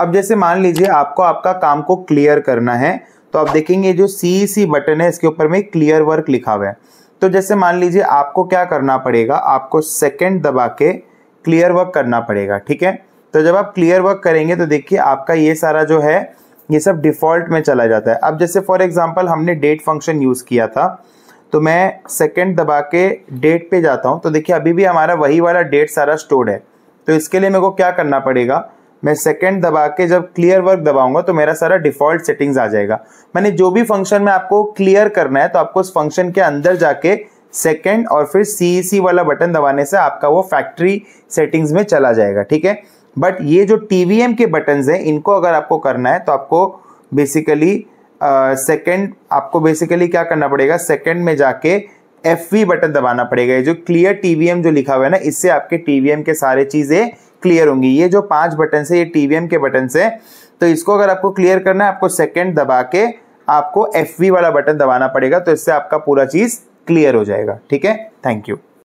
अब जैसे मान लीजिए आपको आपका काम को क्लियर करना है, तो आप देखेंगे जो CEC बटन है इसके ऊपर में क्लियर वर्क लिखा हुआ है। तो जैसे मान लीजिए आपको क्या करना पड़ेगा, आपको सेकंड दबा के क्लियर वर्क करना पड़ेगा, ठीक है। तो जब आप क्लियर वर्क करेंगे तो देखिए आपका ये सारा जो है ये सब डिफ़ॉल्ट में चला जाता है। अब जैसे फॉर एग्जांपल हमने डेट फंक्शन यूज़ किया था, तो मैं सेकंड दबा के डेट पे जाता हूँ, तो देखिए अभी भी हमारा वही वाला डेट सारा स्टोर्ड है। तो इसके लिए मेरे को क्या करना पड़ेगा, मैं सेकंड दबा के जब क्लियर वर्क दबाऊंगा तो मेरा सारा डिफ़ॉल्ट सेटिंग्स आ जाएगा। मैंने जो भी फंक्शन में आपको क्लियर करना है तो आपको उस फंक्शन के अंदर जाके सेकंड और फिर CEC वाला बटन दबाने से आपका वो फैक्ट्री सेटिंग्स में चला जाएगा, ठीक है। बट ये जो TVM के बटन्स हैं इनको अगर आपको करना है तो आपको बेसिकली क्या करना पड़ेगा, सेकंड में जाके FV बटन दबाना पड़ेगा। ये जो क्लियर TVM जो लिखा हुआ है ना, इससे आपके TVM के सारे चीज़ें क्लियर होंगी। ये जो 5 बटन है ये TVM के बटन है, तो इसको अगर आपको क्लियर करना है आपको सेकंड दबा के आपको FV वाला बटन दबाना पड़ेगा, तो इससे आपका पूरा चीज़ क्लियर हो जाएगा, ठीक है। Thank you.